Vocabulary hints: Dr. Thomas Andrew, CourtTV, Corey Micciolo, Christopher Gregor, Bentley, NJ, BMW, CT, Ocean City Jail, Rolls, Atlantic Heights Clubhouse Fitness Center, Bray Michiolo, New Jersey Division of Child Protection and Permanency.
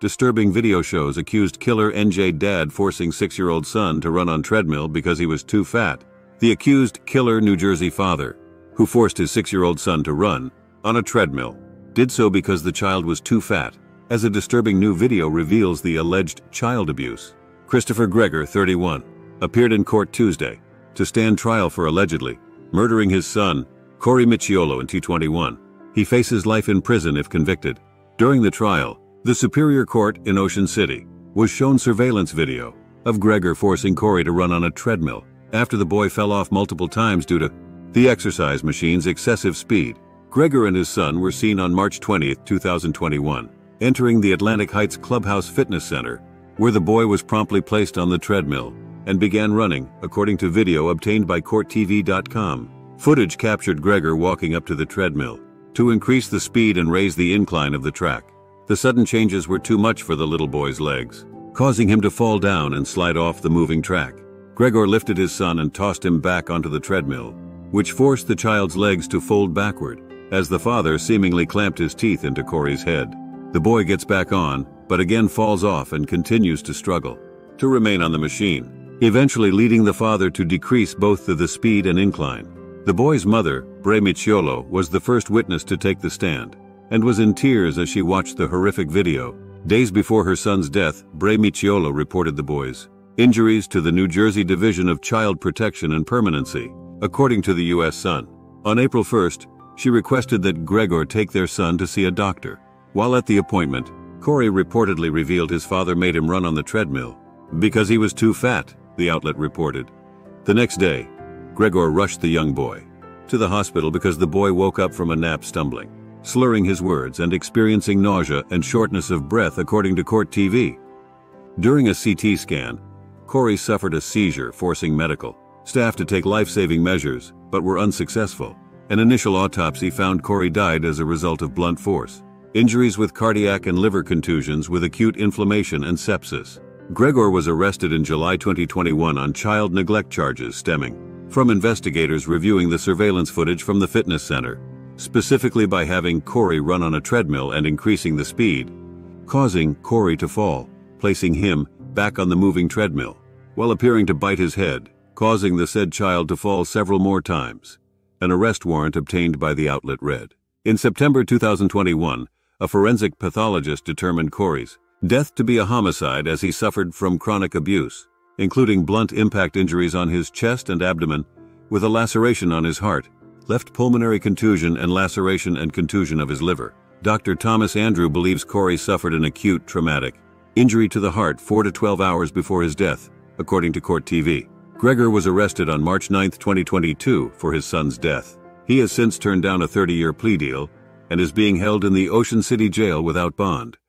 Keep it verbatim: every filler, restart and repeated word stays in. Disturbing video shows accused killer N J dad forcing six-year-old son to run on treadmill because he was too fat. The accused killer New Jersey father, who forced his six-year-old son to run on a treadmill, did so because the child was too fat, as a disturbing new video reveals the alleged child abuse. Christopher Gregor, thirty-one, appeared in court Tuesday to stand trial for allegedly murdering his son, Corey Micciolo, in twenty twenty-one. He faces life in prison if convicted. During the trial, the Superior Court in Ocean City was shown surveillance video of Gregor forcing Corey to run on a treadmill after the boy fell off multiple times due to the exercise machine's excessive speed. Gregor and his son were seen on March twentieth two thousand twenty-one, entering the Atlantic Heights Clubhouse Fitness Center, where the boy was promptly placed on the treadmill and began running, according to video obtained by Court T V dot com. Footage captured Gregor walking up to the treadmill to increase the speed and raise the incline of the track. The sudden changes were too much for the little boy's legs, causing him to fall down and slide off the moving track. Gregor lifted his son and tossed him back onto the treadmill, which forced the child's legs to fold backward, as the father seemingly clamped his teeth into Corey's head. The boy gets back on, but again falls off and continues to struggle to remain on the machine, eventually leading the father to decrease both the, the speed and incline. The boy's mother, Bray Michiolo, was the first witness to take the stand, and was in tears as she watched the horrific video. Days before her son's death, Bray Michiolo reported the boy's injuries to the New Jersey Division of Child Protection and Permanency, according to the U S Sun. On April first, she requested that Gregor take their son to see a doctor. While at the appointment, Corey reportedly revealed his father made him run on the treadmill because he was too fat, the outlet reported. The next day, Gregor rushed the young boy to the hospital because the boy woke up from a nap stumbling, slurring his words and experiencing nausea and shortness of breath, according to Court T V. During a C T scan, Corey suffered a seizure, forcing medical staff to take life-saving measures, but were unsuccessful. An initial autopsy found Corey died as a result of blunt force injuries with cardiac and liver contusions with acute inflammation and sepsis. Gregor was arrested in July twenty twenty-one on child neglect charges stemming from investigators reviewing the surveillance footage from the fitness center, specifically by having Corey run on a treadmill and increasing the speed, causing Corey to fall, placing him back on the moving treadmill, while appearing to bite his head, causing the said child to fall several more times. An arrest warrant obtained by the outlet read. In September two thousand twenty-one, a forensic pathologist determined Corey's death to be a homicide, as he suffered from chronic abuse, including blunt impact injuries on his chest and abdomen, with a laceration on his heart, left pulmonary contusion and laceration and contusion of his liver. Doctor Thomas Andrew believes Corey suffered an acute traumatic injury to the heart four to twelve hours before his death, according to Court T V. Gregor was arrested on March ninth twenty twenty-two for his son's death. He has since turned down a thirty-year plea deal and is being held in the Ocean City Jail without bond.